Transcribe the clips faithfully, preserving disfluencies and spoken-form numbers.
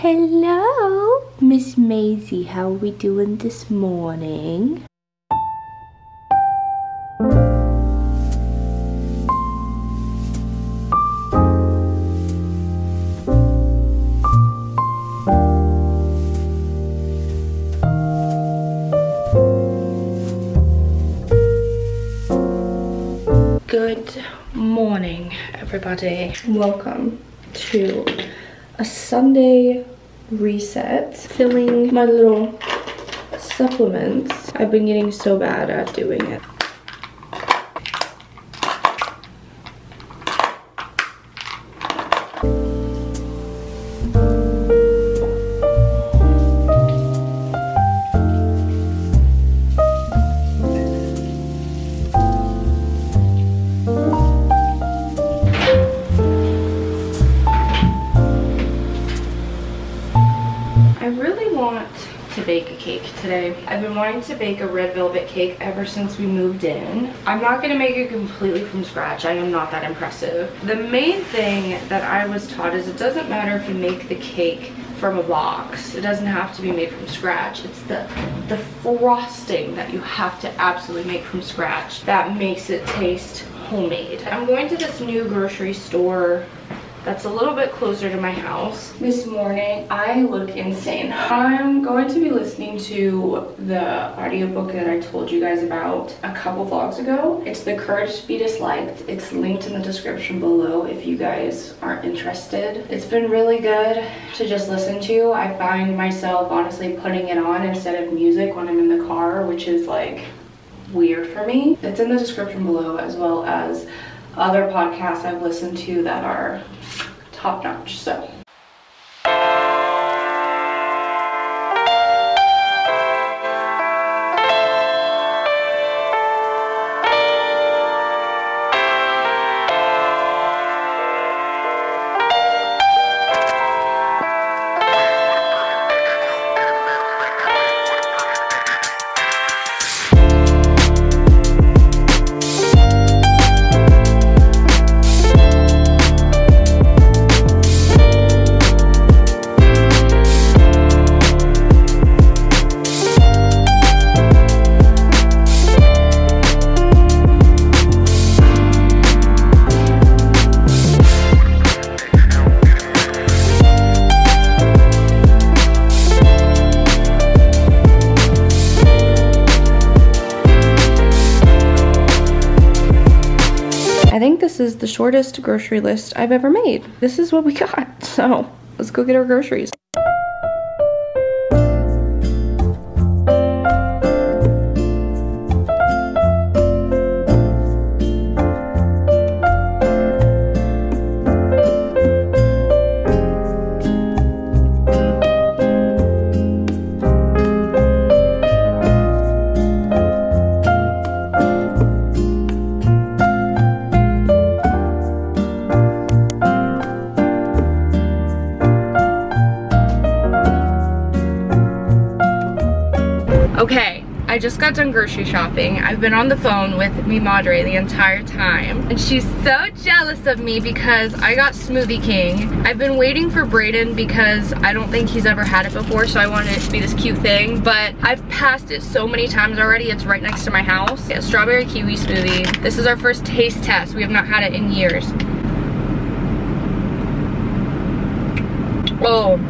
Hello, Miss Maisie, how are we doing this morning? Good morning, everybody. Welcome to a Sunday reset. Filling my little supplements. I've been getting so bad at doing it. Today. I've been wanting to bake a red velvet cake ever since we moved in. I'm not gonna make it completely from scratch. I am not that impressive. The main thing that I was taught is it doesn't matter if you make the cake from a box. It doesn't have to be made from scratch. It's the, the frosting that you have to absolutely make from scratch that makes it taste homemade. I'm going to this new grocery store that's a little bit closer to my house. This morning, I look insane. I'm going to be listening to the audiobook that I told you guys about a couple vlogs ago. It's The Courage to Be Disliked. It's linked in the description below if you guys aren't interested. It's been really good to just listen to. I find myself honestly putting it on instead of music when I'm in the car, which is like weird for me. It's in the description below, as well as other podcasts I've listened to that are top notch, so. This is the shortest grocery list I've ever made. This is what we got, so let's go get our groceries. I just got done grocery shopping. I've been on the phone with mi madre the entire time, and she's so jealous of me because I got Smoothie King. I've been waiting for Brayden because I don't think he's ever had it before, so I wanted it to be this cute thing, but I've passed it so many times already. It's right next to my house. Yeah, strawberry kiwi smoothie. This is our first taste test. We have not had it in years. Oh,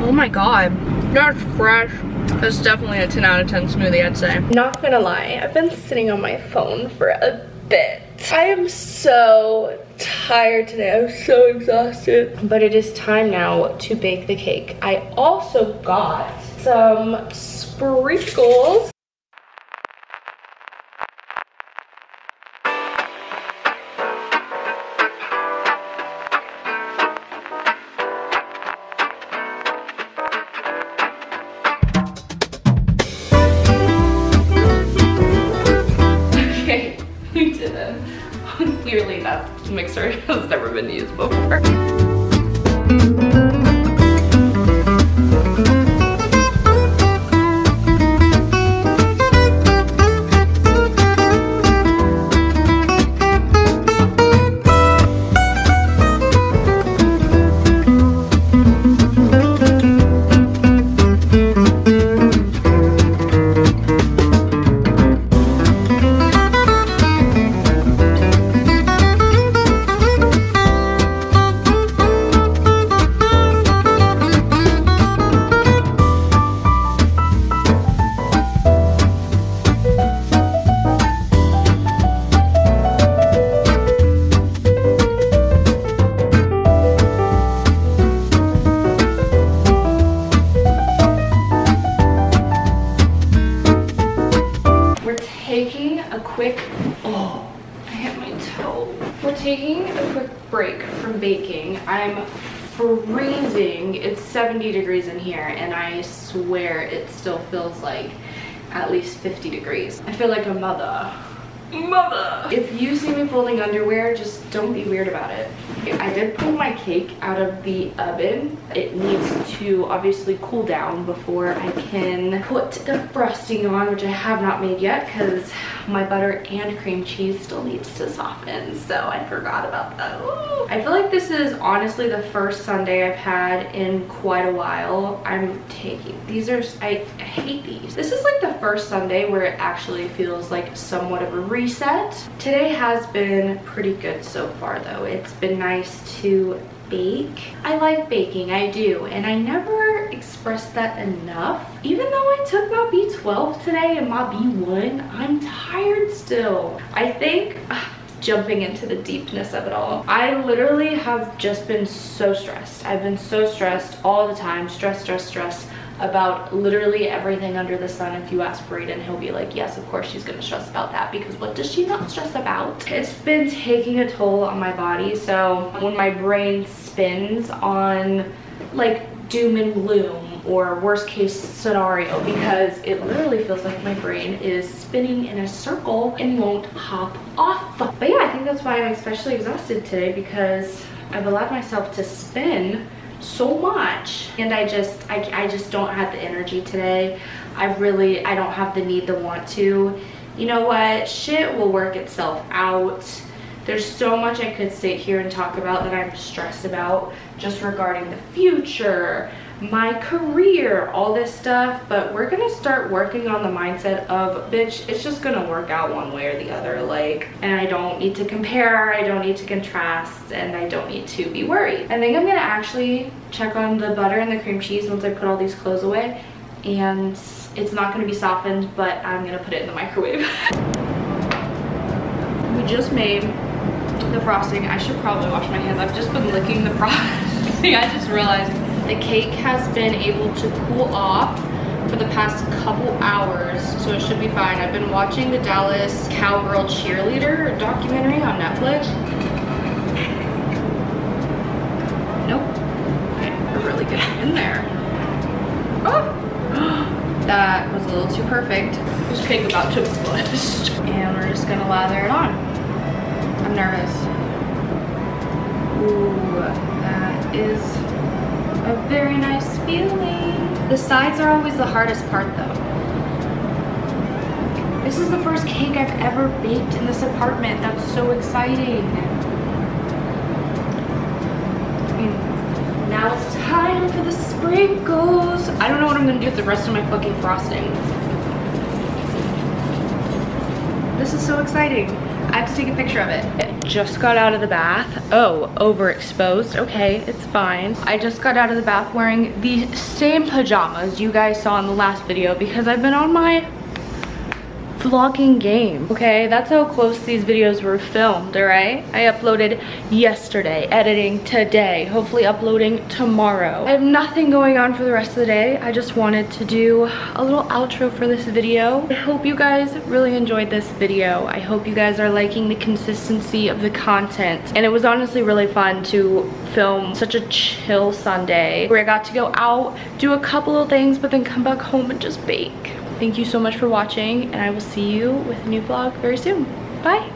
oh my God, that's fresh. That's definitely a ten out of ten smoothie, I'd say. Not gonna lie, I've been sitting on my phone for a bit. I am so tired today. I'm so exhausted. But it is time now to bake the cake. I also got some sprinkles. Clearly that mixer has never been used before. taking a quick, oh, I hit my toe. We're taking a quick break from baking. I'm freezing. It's seventy degrees in here and I swear it still feels like at least fifty degrees. I feel like a mother. Mother! If you see me folding underwear, just don't be weird about it. I did pull my cake out of the oven. It needs to obviously cool down before I can put the frosting on, which I have not made yet because my butter and cream cheese still needs to soften, so I forgot about that. Ooh. I feel like this is honestly the first sundae I've had in quite a while. I'm taking, these are, I, I hate these. This is like the first sundae where it actually feels like somewhat of a reset. Today has been pretty good so far though. It's been nice to bake. I like baking, I do, and I never expressed that enough. Even though I took my B twelve today and my B one, I'm tired still. I think, ugh, jumping into the deepness of it all, I literally have just been so stressed. I've been so stressed all the time, stress, stress, stress, about literally everything under the sun. If you ask Brayden, he'll be like, yes, of course she's gonna stress about that, because what does she not stress about? It's been taking a toll on my body, so when my brain spins on like doom and gloom or worst case scenario, because it literally feels like my brain is spinning in a circle and won't hop off. But yeah, I think that's why I'm especially exhausted today, because I've allowed myself to spin so much, and I just I, I just don't have the energy today. I really I don't have the need, the want to. You know what, shit will work itself out. There's so much I could sit here and talk about that I'm stressed about, just regarding the future, my career, all this stuff, but we're gonna start working on the mindset of, bitch, it's just gonna work out one way or the other, like, and I don't need to compare, I don't need to contrast, and I don't need to be worried. I think I'm gonna actually check on the butter and the cream cheese once I put all these clothes away, and it's not gonna be softened, but I'm gonna put it in the microwave. We just made the frosting. I should probably wash my hands. I've just been licking the frosting. I just realized the cake has been able to cool off for the past couple hours, so it should be fine. I've been watching the Dallas Cowgirl Cheerleader documentary on Netflix. Nope. Okay, we're really getting in there. Oh! That was a little too perfect. This cake about to explode. And we're just gonna lather it on. I'm nervous. Ooh, that is a very nice feeling. The sides are always the hardest part though. This is the first cake I've ever baked in this apartment. That's so exciting. And now it's time for the sprinkles. I don't know what I'm gonna do with the rest of my fucking frosting. This is so exciting. I have to take a picture of it. I just got out of the bath. Oh, overexposed. Okay, it's fine. I just got out of the bath wearing the same pajamas you guys saw in the last video, because I've been on my vlogging game. Okay, that's how close these videos were filmed, all right? I uploaded yesterday, editing today, hopefully uploading tomorrow. I have nothing going on for the rest of the day. I just wanted to do a little outro for this video. I hope you guys really enjoyed this video. I hope you guys are liking the consistency of the content. And it was honestly really fun to film such a chill Sunday where I got to go out, do a couple of things, but then come back home and just bake. Thank you so much for watching, and I will see you with a new vlog very soon. Bye!